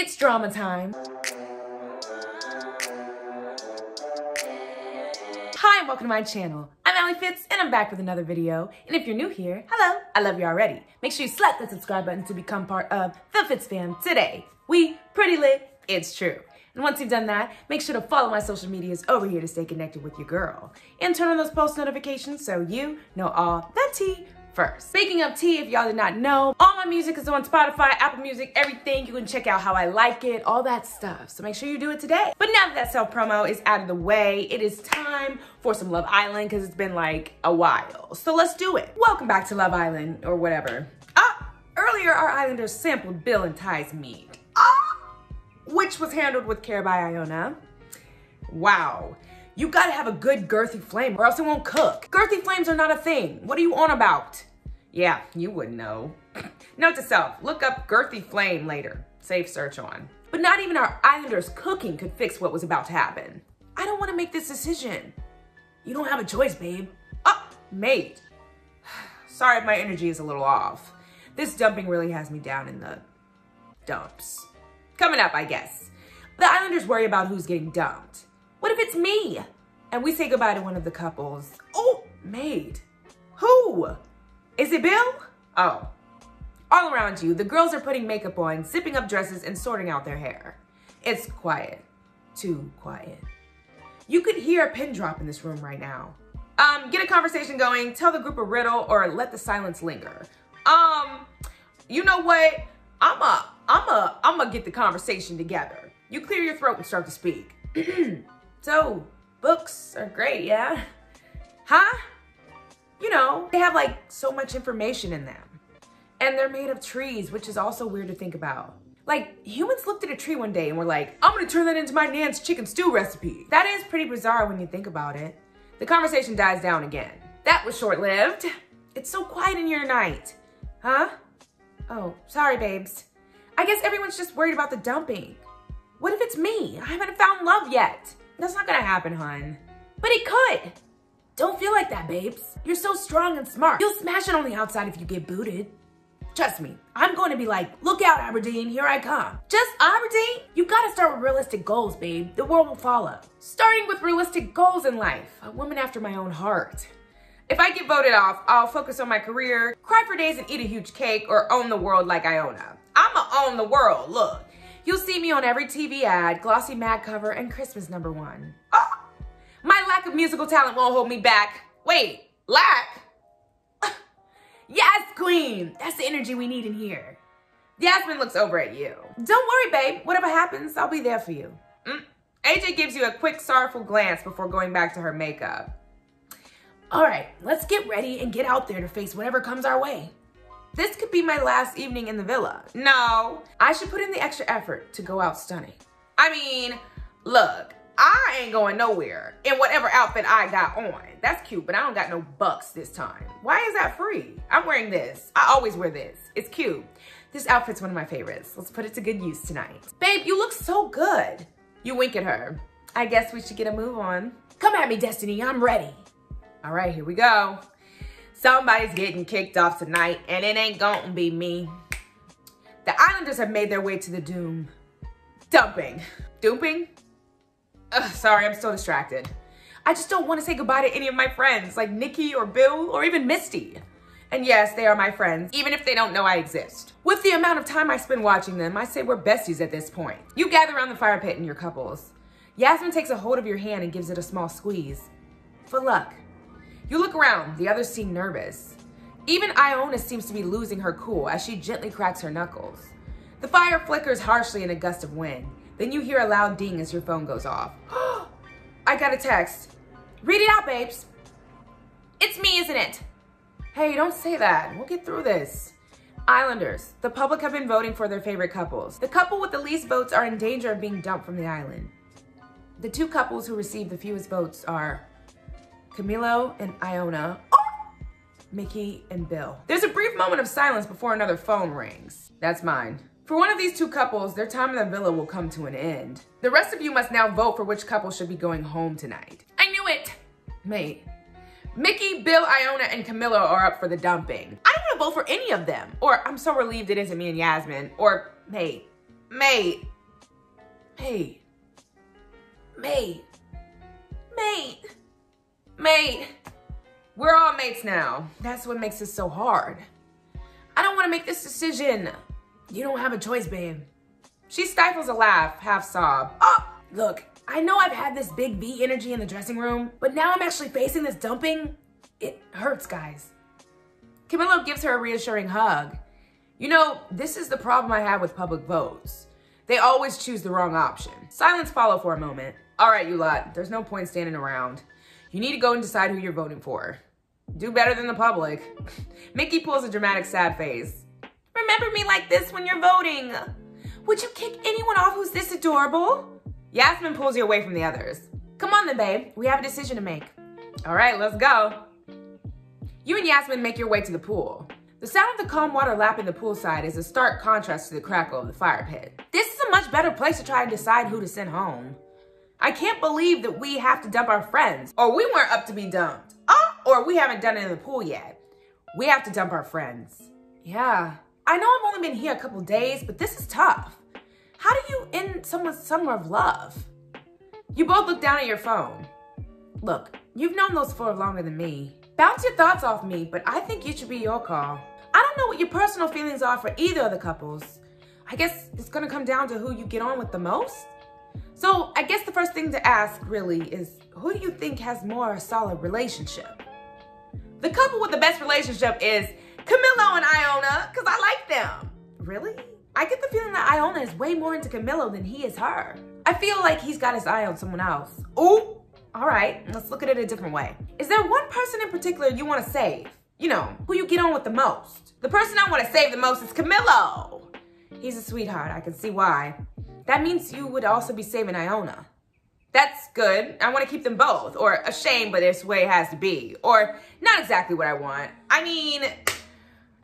It's drama time. Hi and welcome to my channel. I'm Allie Fitz and I'm back with another video. And if you're new here, hello, I love you already. Make sure you slap that subscribe button to become part of the FITZFAM today. We pretty lit, it's true. And once you've done that, make sure to follow my social medias over here to stay connected with your girl. And turn on those post notifications so you know all the tea first. Speaking of tea, if y'all did not know, all my music is on Spotify, Apple Music, everything. You can check out How I Like It, all that stuff. So make sure you do it today. But now that that self-promo is out of the way, it is time for some Love Island because it's been like a while. So let's do it. Welcome back to Love Island or whatever. Earlier our Islanders sampled Bill and Ty's meat, which was handled with care by Iona. Wow. You gotta have a good girthy flame or else it won't cook. Girthy flames are not a thing. What are you on about? Yeah, you wouldn't know. Note to self, look up girthy flame later. Safe search on. But not even our Islanders' cooking could fix what was about to happen. I don't want to make this decision. You don't have a choice, babe. Oh, mate. Sorry if my energy is a little off. This dumping really has me down in the dumps. Coming up, I guess. The Islanders worry about who's getting dumped. What if it's me? And we say goodbye to one of the couples. Oh, mate. Who? Is it Bill? Oh. All around you, the girls are putting makeup on, zipping up dresses, and sorting out their hair. It's quiet. Too quiet. You could hear a pin drop in this room right now. Get a conversation going, tell the group a riddle, or let the silence linger. You know what? I'ma get the conversation together. You clear your throat and start to speak. So, books are great, yeah? Huh? You know, they have like so much information in them. And they're made of trees, which is also weird to think about. Like, humans looked at a tree one day and were like, I'm gonna turn that into my nan's chicken stew recipe. That is pretty bizarre when you think about it. The conversation dies down again. That was short-lived. It's so quiet in here tonight. Huh? Oh, sorry, babes. I guess everyone's just worried about the dumping. What if it's me? I haven't found love yet. That's not gonna happen, hun. But it could. Don't feel like that, babes. You're so strong and smart. You'll smash it on the outside if you get booted. Trust me, I'm going to be like, look out, Aberdeen, here I come. Just Aberdeen? You gotta start with realistic goals, babe. The world will follow. Starting with realistic goals in life. A woman after my own heart. If I get voted off, I'll focus on my career, cry for days and eat a huge cake, or own the world like Iona. I'ma own the world, look. You'll see me on every TV ad, glossy mag cover, and Christmas #1. Oh! My lack of musical talent won't hold me back. Wait, lack? Yes, queen. That's the energy we need in here. Yasmin looks over at you. Don't worry, babe. Whatever happens, I'll be there for you. AJ gives you a quick, sorrowful glance before going back to her makeup. All right, let's get ready and get out there to face whatever comes our way. This could be my last evening in the villa. No, I should put in the extra effort to go out stunning. I mean, look. I ain't going nowhere in whatever outfit I got on. That's cute, but I don't got no bucks this time. Why is that free? I'm wearing this. I always wear this. It's cute. This outfit's one of my favorites. Let's put it to good use tonight. Babe, you look so good. You wink at her. I guess we should get a move on. Come at me, Destiny. I'm ready. All right, here we go. Somebody's getting kicked off tonight, and it ain't gonna be me. The Islanders have made their way to the doom. Dumping. Dumping? Ugh, sorry, I'm so distracted. I just don't want to say goodbye to any of my friends, like Nikki or Bill or even Misty. And yes, they are my friends, even if they don't know I exist. With the amount of time I spend watching them, I say we're besties at this point. You gather around the fire pit in your couples. Yasmin takes a hold of your hand and gives it a small squeeze. For luck. You look around, the others seem nervous. Even Iona seems to be losing her cool as she gently cracks her knuckles. The fire flickers harshly in a gust of wind. Then you hear a loud ding as your phone goes off. I got a text. Read it out, babes. It's me, isn't it? Hey, don't say that. We'll get through this. Islanders, the public have been voting for their favorite couples. The couple with the least votes are in danger of being dumped from the island. The two couples who receive the fewest votes are Camilo and Iona, Mickey and Bill. There's a brief moment of silence before another phone rings. That's mine. For one of these two couples, their time in the villa will come to an end. The rest of you must now vote for which couple should be going home tonight. I knew it! Mate. Mickey, Bill, Iona, and Camilla are up for the dumping. I don't want to vote for any of them. Or I'm so relieved it isn't me and Yasmin. Or mate. Mate. Mate. We're all mates now. That's what makes this so hard. I don't want to make this decision. You don't have a choice, babe. She stifles a laugh, half sob. Oh, look, I know I've had this big B energy in the dressing room, but now I'm actually facing this dumping. It hurts, guys. Camilo gives her a reassuring hug. You know, this is the problem I have with public votes. They always choose the wrong option. Silence follows for a moment. All right, you lot, there's no point standing around. You need to go and decide who you're voting for. Do better than the public. Mickey pulls a dramatic sad face. Remember me like this when you're voting. Would you kick anyone off who's this adorable? Yasmin pulls you away from the others. Come on then, babe, we have a decision to make. All right, let's go. You and Yasmin make your way to the pool. The sound of the calm water lapping the poolside is a stark contrast to the crackle of the fire pit. This is a much better place to try and decide who to send home. I can't believe that we have to dump our friends, or we weren't up to be dumped, or we haven't done it in the pool yet. We have to dump our friends. Yeah, I know I've only been here a couple days, but this is tough. How do you end someone's summer of love? You both look down at your phone. Look, you've known those four longer than me. Bounce your thoughts off me, but I think it should be your call. I don't know what your personal feelings are for either of the couples. I guess it's gonna come down to who you get on with the most. So I guess the first thing to ask really is, who do you think has more solid relationship? The couple with the best relationship is Camilo and Iona, cause I like them. Really? I get the feeling that Iona is way more into Camilo than he is her. I feel like he's got his eye on someone else. Ooh, all right, let's look at it a different way. Is there one person in particular you wanna save? You know, who you get on with the most? The person I wanna save the most is Camilo. He's a sweetheart, I can see why. That means you would also be saving Iona. That's good. I want to keep them both. Or a shame, but it's the way it has to be. Or not exactly what I want. I mean,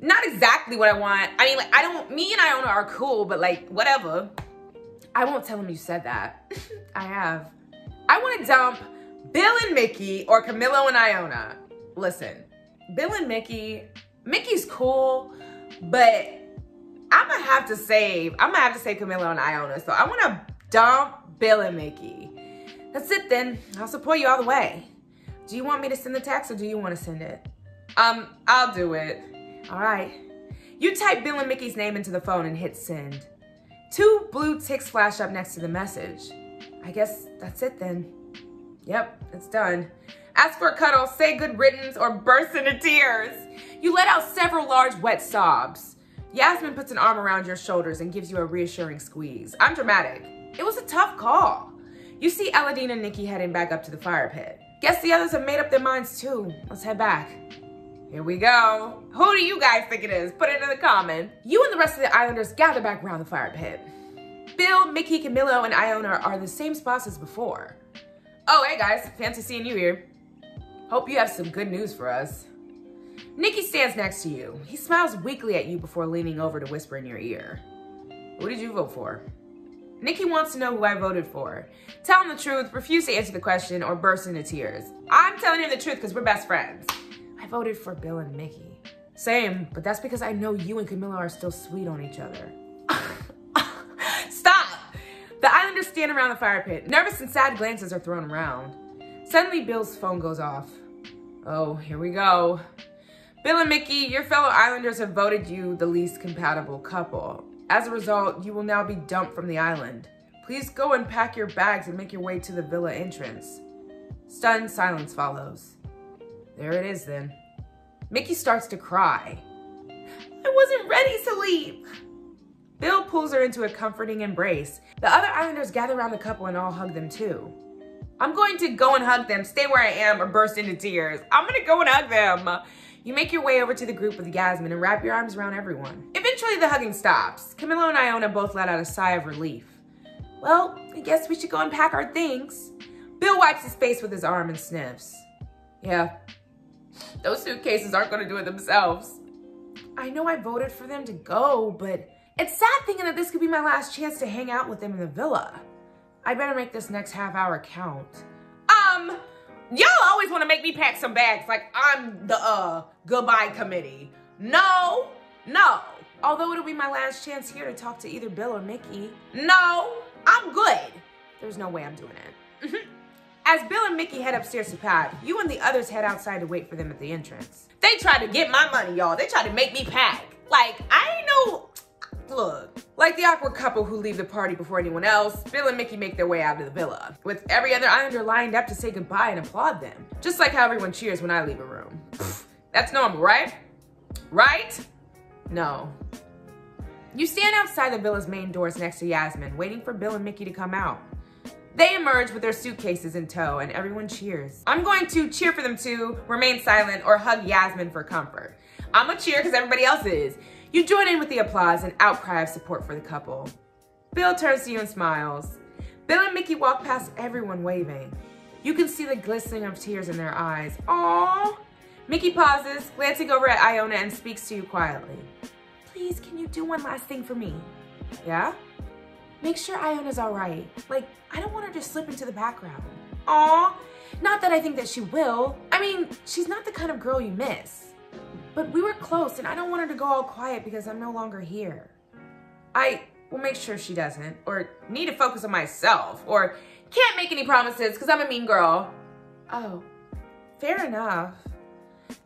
not exactly what I want. I mean, like, I don't, me and Iona are cool, but like, whatever. I won't tell him you said that. I have. I want to dump Bill and Mickey or Camilo and Iona. Listen, Bill and Mickey, Mickey's cool, but I'm gonna have to save Camilo and Iona. So I wanna dump Bill and Mickey. That's it then, I'll support you all the way. Do you want me to send the text or do you wanna send it? I'll do it. All right. You type Bill and Mickey's name into the phone and hit send. 2 blue ticks flash up next to the message. I guess that's it then. Yep, it's done. Ask for a cuddle, say good riddance, or burst into tears. You let out several large wet sobs. Yasmin puts an arm around your shoulders and gives you a reassuring squeeze. I'm dramatic. It was a tough call. You see Aladine and Nikki heading back up to the fire pit. Guess the others have made up their minds too. Let's head back. Here we go. Who do you guys think it is? Put it in the comments. You and the rest of the Islanders gather back around the fire pit. Bill, Mickey, Camilo, and Iona are the same spots as before. Oh, hey guys, fancy seeing you here. Hope you have some good news for us. Nikki stands next to you. He smiles weakly at you before leaning over to whisper in your ear. Who did you vote for? Nikki wants to know who I voted for. Tell him the truth, refuse to answer the question, or burst into tears. I'm telling him the truth because we're best friends. I voted for Bill and Mickey. Same, but that's because I know you and Camilo are still sweet on each other. Stop! The Islanders stand around the fire pit. Nervous and sad glances are thrown around. Suddenly, Bill's phone goes off. Oh, here we go. Bill and Mickey, your fellow Islanders have voted you the least compatible couple. As a result, you will now be dumped from the island. Please go and pack your bags and make your way to the villa entrance. Stunned silence follows. There it is then. Mickey starts to cry. I wasn't ready to leave. Bill pulls her into a comforting embrace. The other Islanders gather around the couple and all hug them too. I'm going to go and hug them, stay where I am or burst into tears. I'm gonna go and hug them. You make your way over to the group with Yasmin and wrap your arms around everyone. Eventually the hugging stops. Camilo and Iona both let out a sigh of relief. Well, I guess we should go and pack our things. Bill wipes his face with his arm and sniffs. Yeah, those suitcases aren't gonna do it themselves. I know I voted for them to go, but it's sad thinking that this could be my last chance to hang out with them in the villa. I better make this next half hour count. Y'all always want to make me pack some bags like I'm the goodbye committee. No. Although it'll be my last chance here to talk to either Bill or Mickey. No, I'm I'm good. There's no way I'm doing it. As Bill and Mickey head upstairs to pack, you and the others head outside to wait for them at the entrance. They tried to get my money, y'all. They tried to make me pack. Like, I ain't no... Look, like the awkward couple who leave the party before anyone else, Bill and Mickey make their way out of the villa, with every other islander lined up to say goodbye and applaud them. Just like how everyone cheers when I leave a room. That's normal, right? Right? No. You stand outside the villa's main doors next to Yasmin, waiting for Bill and Mickey to come out. They emerge with their suitcases in tow and everyone cheers. I'm going to cheer for them too, remain silent, or hug Yasmin for comfort. I'm gonna cheer because everybody else is. You join in with the applause and outcry of support for the couple. Bill turns to you and smiles. Bill and Mickey walk past everyone waving. You can see the glistening of tears in their eyes. Aww. Mickey pauses, glancing over at Iona, and speaks to you quietly. Please, can you do one last thing for me? Yeah? Make sure Iona's all right. Like, I don't want her to slip into the background. Aww. Not that I think that she will. I mean, she's not the kind of girl you miss. But we were close and I don't want her to go all quiet because I'm no longer here. I will make sure she doesn't, or need to focus on myself, or can't make any promises because I'm a mean girl. Oh, fair enough.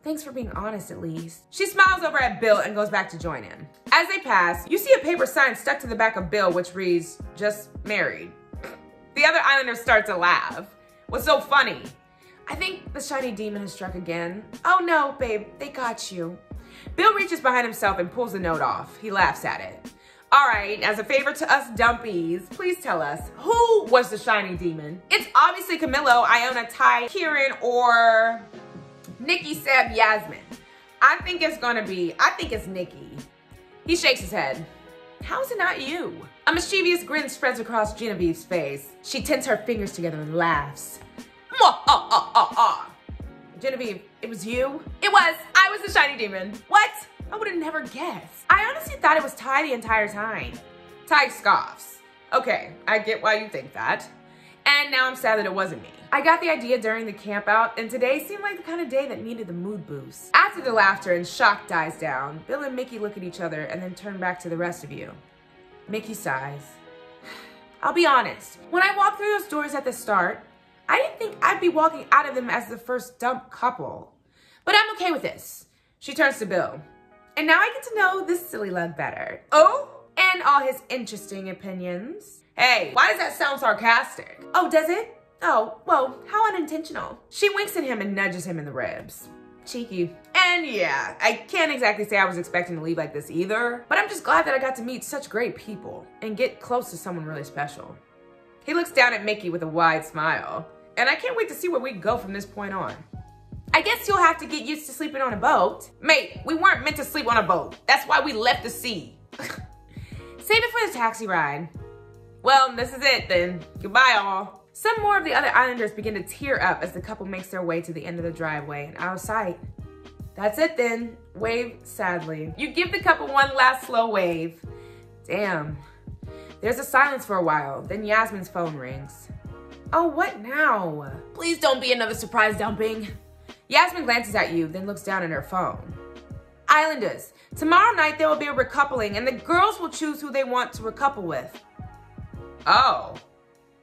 Thanks for being honest at least. She smiles over at Bill and goes back to join him. As they pass, you see a paper sign stuck to the back of Bill which reads, just married. The other islanders start to laugh. What's so funny? I think the shiny demon has struck again. Oh no, babe, they got you. Bill reaches behind himself and pulls the note off. He laughs at it. All right, as a favor to us dumpies, please tell us, who was the shiny demon? It's obviously Camilo, Iona, Ty, Kieran, or Nikki, Seb, Yasmin. I think it's Nikki. He shakes his head. How is it not you? A mischievous grin spreads across Genevieve's face. She tents her fingers together and laughs. Genevieve, it was you? It was. I was the shiny demon. What? I would have never guessed. I honestly thought it was Ty the entire time. Ty scoffs. Okay, I get why you think that. And now I'm sad that it wasn't me. I got the idea during the camp out, and today seemed like the kind of day that needed the mood boost. After the laughter and shock dies down, Bill and Mickey look at each other and then turn back to the rest of you. Mickey sighs. I'll be honest. When I walked through those doors at the start, I didn't think I'd be walking out of them as the first dump couple. But I'm okay with this. She turns to Bill. And now I get to know this silly lug better. Oh, and all his interesting opinions. Hey, why does that sound sarcastic? Oh, does it? Oh, well, how unintentional. She winks at him and nudges him in the ribs. Cheeky. And yeah, I can't exactly say I was expecting to leave like this either, but I'm just glad that I got to meet such great people and get close to someone really special. He looks down at Mickey with a wide smile. And I can't wait to see where we go from this point on. I guess you'll have to get used to sleeping on a boat. Mate, we weren't meant to sleep on a boat. That's why we left the sea. Save it for the taxi ride. Well, this is it then. Goodbye, all. Some more of the other islanders begin to tear up as the couple makes their way to the end of the driveway and out of sight. That's it then. Wave sadly. You give the couple one last slow wave. Damn. There's a silence for a while. Then Yasmin's phone rings. Oh, what now? Please don't be another surprise dumping. Yasmin glances at you, then looks down at her phone. Islanders, tomorrow night there will be a recoupling and the girls will choose who they want to recouple with. Oh.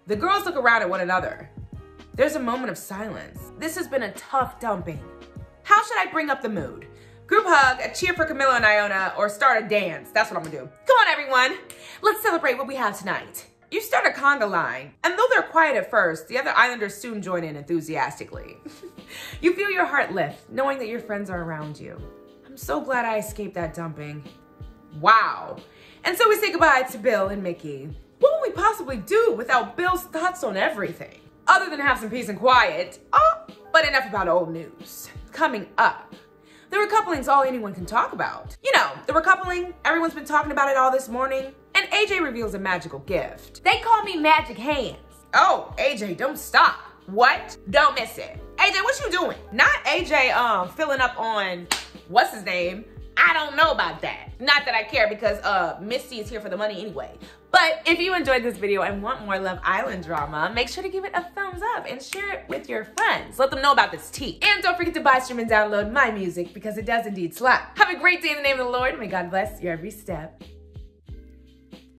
The girls look around at one another. There's a moment of silence. This has been a tough dumping. How should I bring up the mood? Group hug, a cheer for Camilo and Iona, or start a dance. That's what I'm gonna do. Come on, everyone. Let's celebrate what we have tonight. You start a conga line, and though they're quiet at first, the other islanders soon join in enthusiastically. You feel your heart lift, knowing that your friends are around you. I'm so glad I escaped that dumping. Wow. And so we say goodbye to Bill and Mickey. What would we possibly do without Bill's thoughts on everything? Other than have some peace and quiet. Oh, but enough about old news. Coming up, the recoupling's all anyone can talk about. You know, the recoupling, everyone's been talking about it all this morning. And AJ reveals a magical gift. They call me Magic Hands. Oh, AJ, don't stop. What? Don't miss it. AJ, what you doing? Not AJ filling up on, what's his name? I don't know about that. Not that I care because Misty is here for the money anyway. But if you enjoyed this video and want more Love Island drama, make sure to give it a thumbs up and share it with your friends. Let them know about this tea. And don't forget to buy, stream, and download my music because it does indeed slap. Have a great day in the name of the Lord. May God bless your every step.